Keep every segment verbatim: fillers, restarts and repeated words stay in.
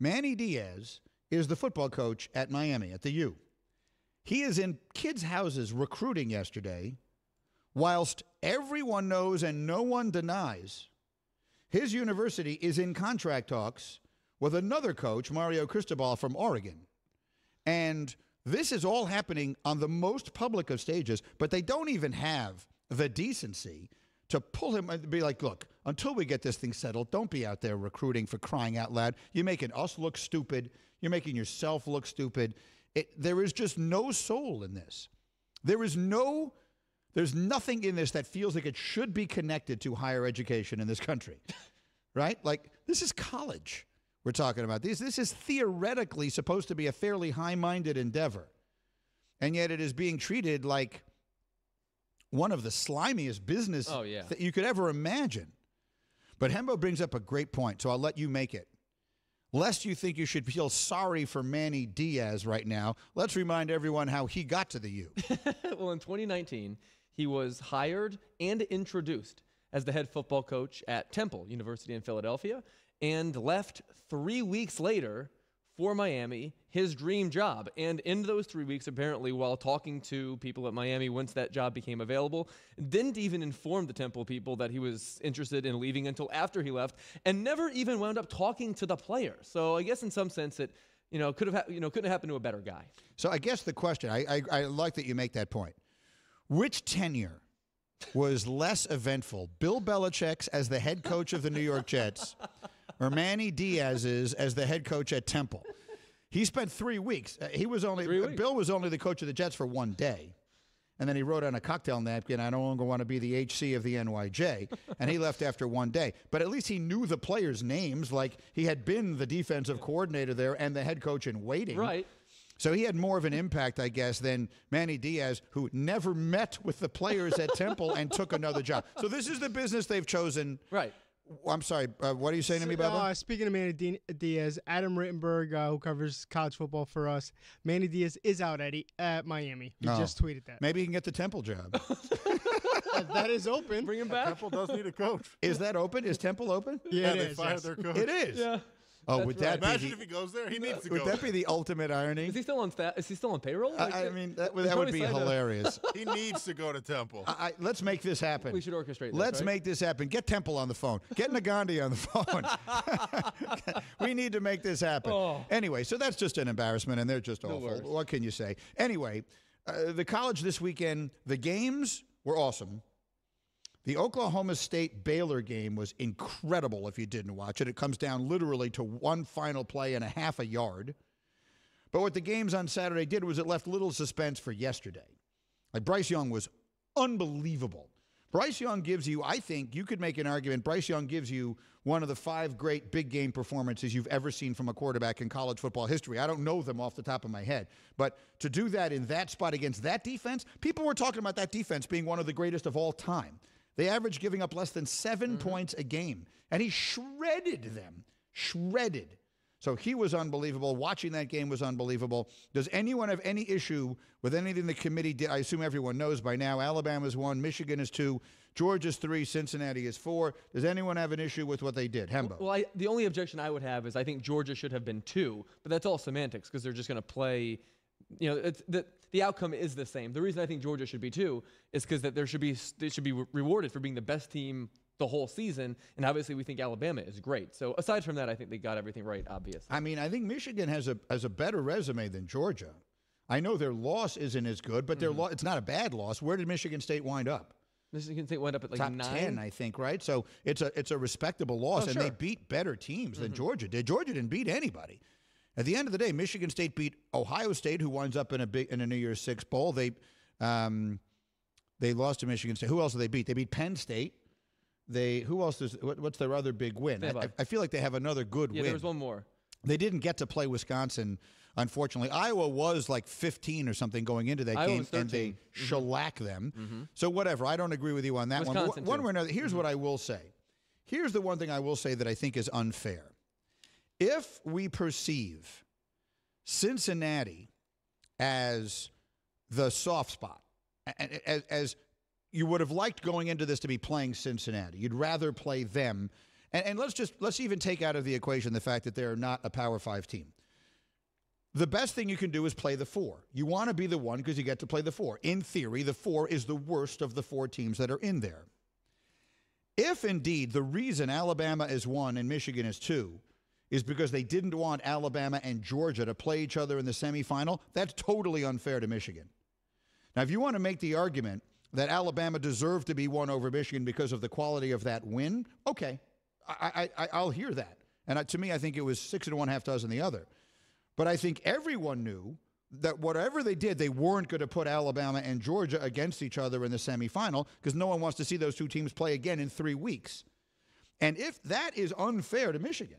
Manny Diaz is the football coach at Miami, at the U. He is in kids' houses recruiting yesterday, whilst everyone knows and no one denies his university is in contract talks with another coach, Mario Cristobal from Oregon. And this is all happening on the most public of stages, but they don't even have the decency to pull him and be like, look, until we get this thing settled, don't be out there recruiting for crying out loud. You're making us look stupid. You're making yourself look stupid. It, there is just no soul in this. There is no, there's nothing in this that feels like it should be connected to higher education in this country, right? Like, this is college we're talking about. This, this is theoretically supposed to be a fairly high-minded endeavor, and yet it is being treated like one of the slimiest businesses oh, yeah. that you could ever imagine. But Hembo brings up a great point, so I'll let you make it. Lest you think you should feel sorry for Manny Diaz right now, let's remind everyone how he got to the U. Well, in twenty nineteen, he was hired and introduced as the head football coach at Temple University in Philadelphia and left three weeks later for Miami, his dream job. And in those three weeks, apparently, while talking to people at Miami once that job became available, didn't even inform the Temple people that he was interested in leaving until after he left, and never even wound up talking to the player. So I guess in some sense it, you know, could have, you know, couldn't have happened to a better guy. So I guess the question, I, I, I like that you make that point. Which tenure was less eventful, Bill Belichick's as the head coach of the New York Jets or Manny Diaz's as the head coach at Temple? He spent three weeks. Uh, he was only three weeks. Bill was only the coach of the Jets for one day, and then he wrote on a cocktail napkin, "I no longer want to be the H C of the N Y J," and he left after one day. But at least he knew the players' names. Like, he had been the defensive coordinator there and the head coach in waiting. Right. So he had more of an impact, I guess, than Manny Diaz, who never met with the players at Temple and took another job. So this is the business they've chosen. Right. I'm sorry, uh, what are you saying to me, Bubba? Uh, speaking of Manny D Diaz, Adam Rittenberg, uh, who covers college football for us, Manny Diaz is out at, e at Miami. He oh. just tweeted that. Maybe he can get the Temple job. That is open. Bring him back. Temple does need a coach. Is that open? Is Temple open? Yeah, yeah it they is, fired yes. their coach. It is. Yeah. Oh, That's would that right. be imagine he, if he goes there? He needs to would go. Would that be the ultimate irony? Is he still on Is he still on payroll? Like, I, I mean, that, that would be hilarious. He needs to go to Temple. I, I, let's make this happen. We should orchestrate. Let's this, right? make this happen. Get Temple on the phone. Get Nagandhi on the phone. We need to make this happen. Oh. Anyway, so that's just an embarrassment, and they're just no awful. Worries. What can you say? Anyway, uh, the college this weekend, the games were awesome. The Oklahoma State-Baylor game was incredible if you didn't watch it. It comes down literally to one final play and a half a yard. But what the games on Saturday did was it left little suspense for yesterday. Like, Bryce Young was unbelievable. Bryce Young gives you, I think, you could make an argument, Bryce Young gives you one of the five great big game performances you've ever seen from a quarterback in college football history. I don't know them off the top of my head. But to do that in that spot against that defense, people were talking about that defense being one of the greatest of all time. They averaged giving up less than seven mm-hmm. points a game. And he shredded them. Shredded. So he was unbelievable. Watching that game was unbelievable. Does anyone have any issue with anything the committee did? I assume everyone knows by now. Alabama's one, Michigan is two, Georgia's three, Cincinnati is four. Does anyone have an issue with what they did? Hembo. Well, I, the only objection I would have is I think Georgia should have been two, but that's all semantics because they're just going to play. You know, it's, the, the outcome is the same. The reason I think Georgia should be two is because that there should be they should be re rewarded for being the best team the whole season, and obviously we think Alabama is great. So aside from that, I think they got everything right, obviously. I mean, I think Michigan has a has a better resume than Georgia. I know their loss isn't as good, but their mm-hmm. lo it's not a bad loss. Where did Michigan State wind up? Michigan State went up at like top nine? ten, I think, right? So it's a it's a respectable loss, oh, sure. and they beat better teams mm-hmm. than Georgia did. Georgia didn't beat anybody. At the end of the day, Michigan State beat Ohio State, who winds up in a big in a New Year's Six bowl. They um, they lost to Michigan State. Who else did they beat? They beat Penn State. They who else is what, what's their other big win? I, I feel like they have another good yeah, win. There was one more. They didn't get to play Wisconsin, unfortunately. Iowa was like fifteen or something going into that Iowa game, and they mm-hmm. shellac them. Mm-hmm. So whatever. I don't agree with you on that Wisconsin one. One way or another. Here's mm-hmm. what I will say. Here's the one thing I will say that I think is unfair. If we perceive Cincinnati as the soft spot, as, as you would have liked going into this to be playing Cincinnati, you'd rather play them, And, and let's just let's even take out of the equation the fact that they're not a Power Five team. The best thing you can do is play the four. You want to be the one because you get to play the four. In theory, the four is the worst of the four teams that are in there. If indeed the reason Alabama is one and Michigan is two is because they didn't want Alabama and Georgia to play each other in the semifinal, that's totally unfair to Michigan. Now, if you want to make the argument that Alabama deserved to be won over Michigan because of the quality of that win, okay, I, I, I'll hear that. And I, to me, I think it was six and one half dozen the other. But I think everyone knew that whatever they did, they weren't going to put Alabama and Georgia against each other in the semifinal because no one wants to see those two teams play again in three weeks. And if that is unfair to Michigan,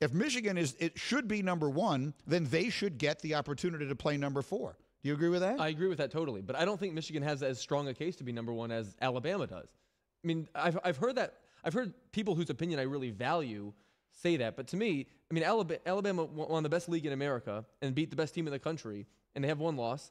if Michigan is, it should be number one, then they should get the opportunity to play number four. Do you agree with that? I agree with that totally. But I don't think Michigan has as strong a case to be number one as Alabama does. I mean, I've, I've heard that. I've heard people whose opinion I really value say that. But to me, I mean, Alabama won the best league in America and beat the best team in the country, and they have one loss.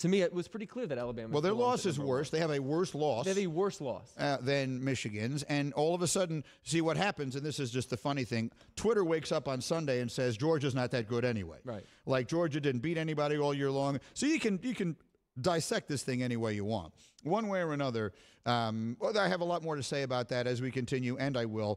To me, it was pretty clear that Alabama... Well, their loss is worse. They have a worse loss. They have a worse loss. Uh, than Michigan's. And all of a sudden, see what happens, and this is just the funny thing, Twitter wakes up on Sunday and says, Georgia's not that good anyway. Right. Like, Georgia didn't beat anybody all year long. So you can, you can dissect this thing any way you want. One way or another, um, well, I have a lot more to say about that as we continue, and I will.